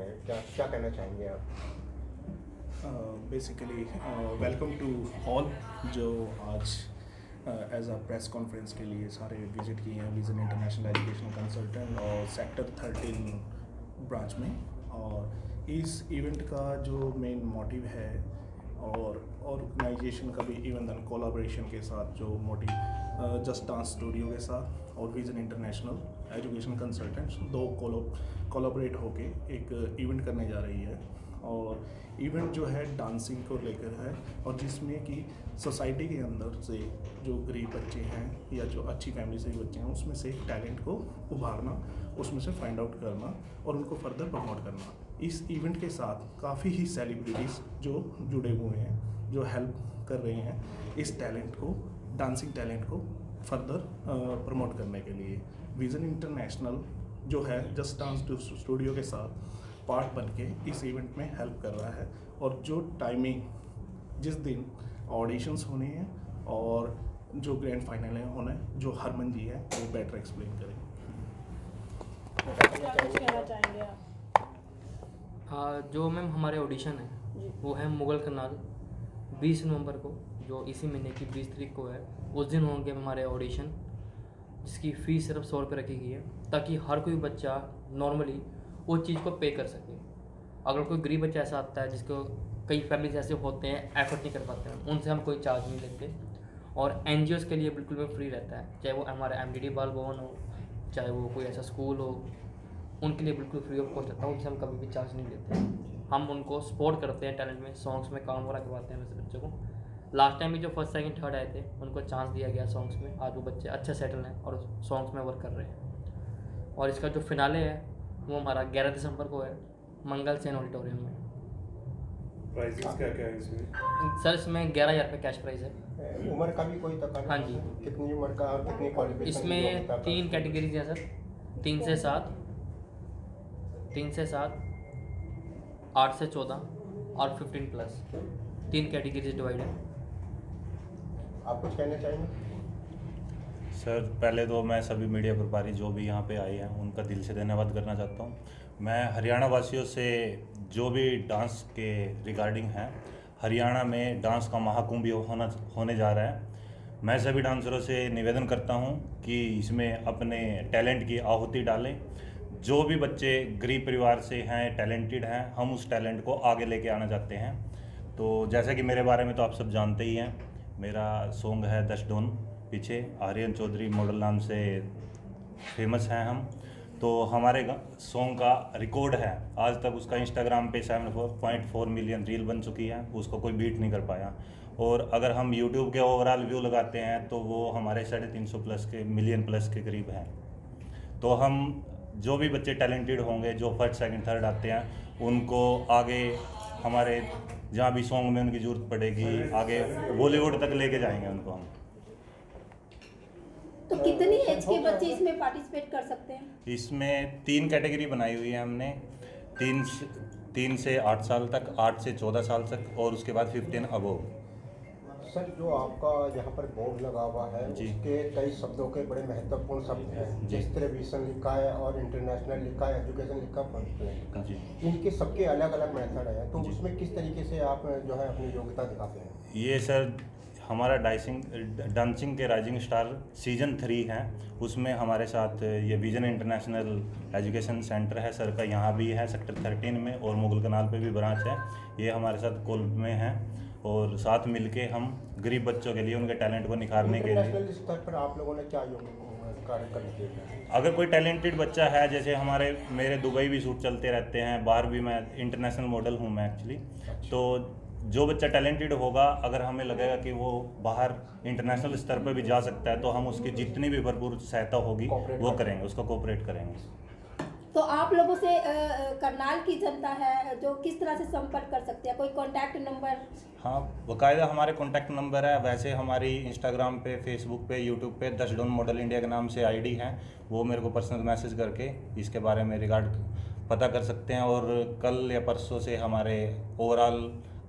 रहे हैं, क्या कहना चाहेंगे आप? बेसिकली वेलकम टू ऑल जो आज एज अ प्रेस कॉन्फ्रेंस के लिए सारे विजिट किए हैं विजन इंटरनेशनल एजुकेशन कंसल्टेंट और सेक्टर 13 ब्रांच में। और इस इवेंट का जो मेन मोटिव है और ऑर्गेनाइजेशन का भी इवन दैन कोलाबोरेशन के साथ जो मोटिव जस्ट डांस स्टूडियो के साथ और विजन इंटरनेशनल एजुकेशन कंसल्टेंट्स दो कोलाबोरेट होके एक इवेंट करने जा रही है। और इवेंट जो है डांसिंग को लेकर है और जिसमें कि सोसाइटी के अंदर से जो गरीब बच्चे हैं या जो अच्छी फैमिली से बच्चे हैं उसमें से टैलेंट को उभारना, उसमें से फाइंड आउट करना और उनको फर्दर प्रमोट करना। इस इवेंट के साथ काफ़ी ही सेलिब्रिटीज़ जो जुड़े हुए हैं जो हेल्प कर रहे हैं इस टैलेंट को, डांसिंग टैलेंट को फर्दर प्रमोट करने के लिए। विज़न इंटरनेशनल जो है जस्ट डांस स्टूडियो के साथ पार्ट बन के इस इवेंट में हेल्प कर रहा है। और जो टाइमिंग जिस दिन ऑडिशंस होने हैं और जो ग्रैंड फाइनल होना है जो हरमन जी है वो बेटर एक्सप्लेन करेंगे। हाँ, जो मैम हमारे ऑडिशन है वो है मुगल कनाल 20 नवंबर को, जो इसी महीने की 20 तारीख को है। उस दिन होंगे हमारे ऑडिशन जिसकी फ़ीस सिर्फ 100 रुपये रखी गई है ताकि हर कोई बच्चा नॉर्मली वो चीज़ को पे कर सके। अगर कोई गरीब बच्चा ऐसा आता है जिसको कई फैमिलीज ऐसे होते हैं एफर्ट नहीं कर पाते हैं, उनसे हम कोई चार्ज नहीं लेते। और एनजीओज़ के लिए बिल्कुल भी फ्री रहता है, चाहे वो हमारे एमजीडी बाल भवन हो, चाहे वो कोई ऐसा स्कूल हो, उनके लिए बिल्कुल फ्री ऑफ कॉस्ट रहता है। उनसे हम कभी भी चार्ज नहीं लेते, हम उनको सपोर्ट करते हैं टैलेंट में, सॉन्ग्स में काम वगैरह करवाते हैं वैसे बच्चों को। लास्ट टाइम भी जो फर्स्ट सेकेंड थर्ड आए थे उनको चांस दिया गया सॉन्ग्स में, आज वो बच्चे अच्छे सेटल हैं और सॉन्ग्स में वर्क कर रहे हैं। और इसका जो फिनाले है वो हमारा 11 दिसंबर को है मंगल सेन ऑडिटोरियम में। प्राइस क्या क्या है इसमें? सर इसमें 11,000 रुपये कैश प्राइज है। उम्र का भी कोई तकलीफ? हाँ जी, कितनी उम्र का और कितनी क्वालिफिकेशन? इसमें 3 कैटेगरीज हैं सर, 3 से 7, 3 से 7, 8 से 14 और 15+। 3 कैटेगरीज डिवाइड है। आप कुछ कहना चाहेंगे? सर पहले तो मैं सभी मीडिया प्रभारी जो भी यहाँ पे आए हैं उनका दिल से धन्यवाद करना चाहता हूँ। मैं हरियाणा वासियों से जो भी डांस के रिगार्डिंग है, हरियाणा में डांस का महाकुंभ होने जा रहा है, मैं सभी डांसरों से निवेदन करता हूँ कि इसमें अपने टैलेंट की आहुति डालें। जो भी बच्चे गरीब परिवार से हैं, टैलेंटेड हैं, हम उस टैलेंट को आगे लेके आना चाहते हैं। तो जैसा कि मेरे बारे में तो आप सब जानते ही हैं, मेरा सॉन्ग है दश डॉन, पीछे आर्यन चौधरी मॉडल नाम से फेमस हैं हम। तो हमारे सॉन्ग का रिकॉर्ड है आज तक, उसका इंस्टाग्राम पे 7.4 मिलियन रील बन चुकी है, उसको कोई बीट नहीं कर पाया। और अगर हम यूट्यूब के ओवरऑल व्यू लगाते हैं तो वो हमारे 350 मिलियन प्लस के करीब हैं। तो हम जो भी बच्चे टैलेंटेड होंगे, जो फर्स्ट सेकंड थर्ड आते हैं, उनको आगे हमारे जहाँ भी सॉन्ग में उनकी ज़रूरत पड़ेगी आगे बॉलीवुड तक लेके जाएंगे उनको हम। तो कितनी एज के बच्चे इसमें पार्टिसिपेट कर सकते हैं? इसमें 3 कैटेगरी बनाई हुई है हमने, 3 से 8 साल तक, 8 से 14 साल तक और उसके बाद 15 अबव। सर जो आपका यहाँ पर बोर्ड लगा हुआ है उसके कई शब्दों के बड़े महत्वपूर्ण शब्द हैं, जिस तरह विजन लिखा है और इंटरनेशनल लिखा है, एजुकेशन लिखा है, इनके सबके अलग अलग मेथड है, तो उसमें किस तरीके से आप जो है अपनी योग्यता दिखाते हैं? ये सर हमारा डांसिंग के राइजिंग स्टार सीजन 3 है, उसमें हमारे साथ ये विजन इंटरनेशनल एजुकेशन सेंटर है सर का, यहाँ भी है सेक्टर 13 में और मुगल कनाल पे भी ब्रांच है। ये हमारे साथ कोल्ब में है और साथ मिलके हम गरीब बच्चों के लिए उनके टैलेंट को निखारने के लिए स्तर पर आप लोगों ने क्या कार्य कर? अगर कोई टैलेंटेड बच्चा है, जैसे हमारे मेरे दुबई भी शूट चलते रहते हैं, बाहर भी मैं इंटरनेशनल मॉडल हूँ मैं एक्चुअली। तो जो बच्चा टैलेंटेड होगा, अगर हमें लगेगा कि वो बाहर इंटरनेशनल स्तर पर भी जा सकता है, तो हम उसकी जितनी भी भरपूर सहायता होगी वो करेंगे, उसको कोऑपरेट करेंगे। तो आप लोगों से करनाल की जनता है जो किस तरह से संपर्क कर सकते हैं? कोई कांटेक्ट नंबर? हाँ, बाकायदा हमारे कांटेक्ट नंबर है। वैसे हमारी इंस्टाग्राम पे, फेसबुक पे, यूट्यूब पे दश डॉन मॉडल इंडिया के नाम से आईडी है, वो मेरे को पर्सनल मैसेज करके इसके बारे में रिगार्ड पता कर सकते हैं। और कल या परसों से हमारे ओवरऑल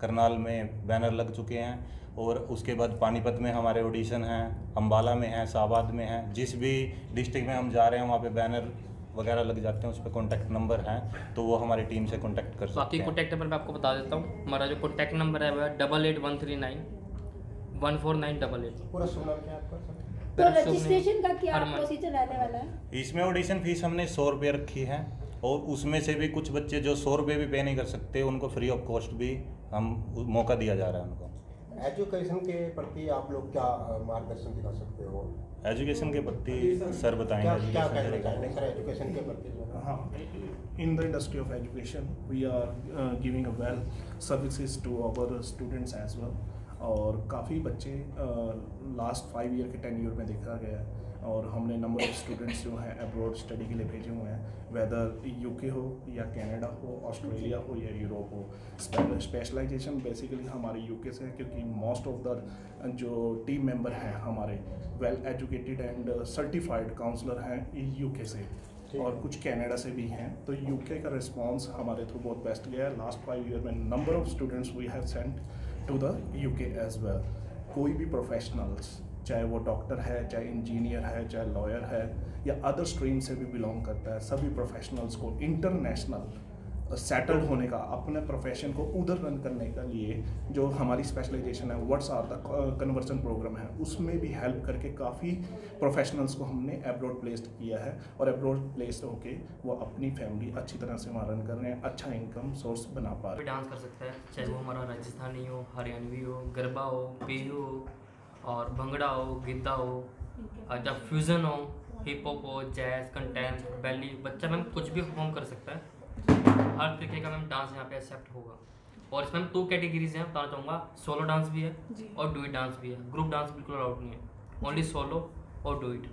करनाल में बैनर लग चुके हैं और उसके बाद पानीपत में हमारे ऑडिशन हैं, अम्बाला में हैं, शाहबाद में हैं, जिस भी डिस्ट्रिक्ट में हम जा रहे हैं वहाँ पे बैनर वगैरह लग जाते हैं, उस पर कॉन्टैक्ट नंबर हैं तो वो हमारी टीम से कॉन्टैक्ट कर सकते हैं। बाकी कॉन्टैक्ट नंबर मैं आपको बता देता हूँ, हमारा जो कॉन्टैक्ट नंबर है वह 8813914988। पूरा सुनाओ क्या आपका तो रजिस्ट्रेशन का क्या प्रोसीजर रहने वाला है? इसमें ऑडिशन फीस हमने 100 रुपये रखी है और उसमें से भी कुछ बच्चे जो 100 रुपये भी पे नहीं कर सकते उनको फ्री ऑफ कॉस्ट भी हम मौका दिया जा रहा है उनको। एजुकेशन के प्रति आप लोग क्या मार्गदर्शन दिखा सकते हो? एजुकेशन के प्रति सर बताएंगे क्या कहना सर एजुकेशन के प्रति। हाँ, in the industry of education we are giving a well services to our students as well. और काफ़ी बच्चे लास्ट 5 ईयर के 10 ईयर में देखा गया है और हमने नंबर ऑफ स्टूडेंट्स जो हैं अब्रॉड स्टडी के लिए भेजे हुए हैं, वेदर यूके हो या कनाडा हो, ऑस्ट्रेलिया हो या यूरोप हो। स्पेशलाइजेशन बेसिकली हमारे यूके से है क्योंकि मोस्ट ऑफ द जो टीम मेंबर हैं हमारे well educated and certified counsellor हैं यूके से और कुछ कनाडा से भी हैं। तो यूके का रिस्पांस हमारे थ्रू बहुत बेस्ट गया है। लास्ट 5 ईयर में number of students we have sent to the UK as well. कोई भी प्रोफेशनल्स, चाहे वो डॉक्टर है, चाहे इंजीनियर है, चाहे लॉयर है या अदर स्ट्रीम से भी बिलोंग करता है, सभी प्रोफेशनल्स को इंटरनेशनल सेटल्ड होने का, अपने प्रोफेशन को उधर रन करने के लिए जो हमारी स्पेशलाइजेशन है what's are the conversion programme है, उसमें भी हेल्प करके काफ़ी प्रोफेशनल्स को हमने एब्रॉड प्लेस्ड किया है और एब्रॉड प्लेस्ड होके वो अपनी फैमिली अच्छी तरह से वहाँ रन कर रहे हैं, अच्छा इनकम सोर्स बना पा रहे हैं। डांस कर सकता है, चाहे वो हमारा राजस्थानी हो, हरियाणवी हो, गरबा हो, बिहू हो और भंगड़ा हो, गीता हो, जब फ्यूज़न हो, हिप हॉप हो, जैज़, कंटेम्प, बैली, बच्चा मैम कुछ भी परफॉर्म कर सकता है। हर तरीके का मैम डांस यहाँ पे एक्सेप्ट होगा और इसमें 2 कैटेगरीज हैं बताना चाहूँगा, सोलो डांस भी है और डुएट डांस भी है। ग्रुप डांस बिल्कुल अलाउड नहीं है, ओनली सोलो और डुएट।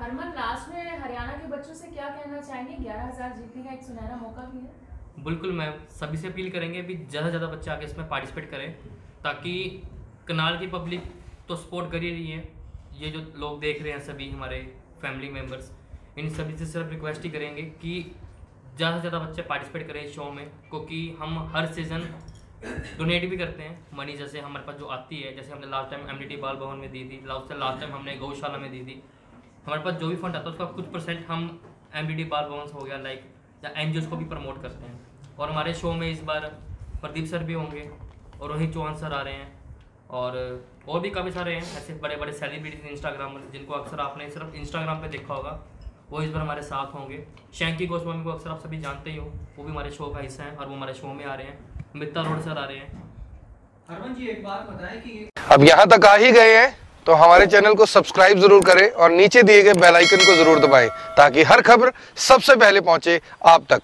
हरमन, लास्ट में हरियाणा के बच्चों से क्या कहना चाहेंगे? 11,000 जीतने का एक सुनहरा मौका भी है। बिल्कुल मैम, सभी से अपील करेंगे भी ज़्यादा से ज़्यादा बच्चे आके इसमें पार्टिसिपेट करें ताकि करनाल की पब्लिक तो सपोर्ट कर ही रही है। ये जो लोग देख रहे हैं सभी हमारे फैमिली मेम्बर्स, इन सभी से सिर्फ रिक्वेस्ट ही करेंगे कि ज़्यादा से ज़्यादा बच्चे पार्टिसिपेट करें इस शो में, क्योंकि हम हर सीज़न डोनेट भी करते हैं मनी, जैसे हमारे पास जो आती है, जैसे हमने लास्ट टाइम MGD बाल भवन में दी थी, लास्ट टाइम हमने गौशाला में दी थी। हमारे पास जो भी फंड आता है उसका कुछ परसेंट हम MGD बाल भवन से हो गया लाइक या NGOs को भी प्रमोट करते हैं। और हमारे शो में इस बार प्रदीप सर भी होंगे और रोहित चौहान सर आ रहे हैं और भी काफ़ी सारे हैं ऐसे बड़े बड़े सेलिब्रिटीज इंस्टाग्राम जिनको अक्सर आपने सिर्फ इंस्टाग्राम पे देखा होगा, वो इस बार हमारे साथ होंगे। शैंकी गोस्वामी को अक्सर आप सभी जानते ही हो, वो भी हमारे शो का हिस्सा हैं और वो हमारे शो में आ रहे हैं। मित्तल रोड सर आ रहे हैं। हरमन जी, एक बात बताएं कि अब यहाँ तक आ ही गए हैं तो हमारे चैनल को सब्सक्राइब जरूर करें और नीचे दिए गए बेल आइकन को जरूर दबाएं ताकि हर खबर सबसे पहले पहुँचे आप तक।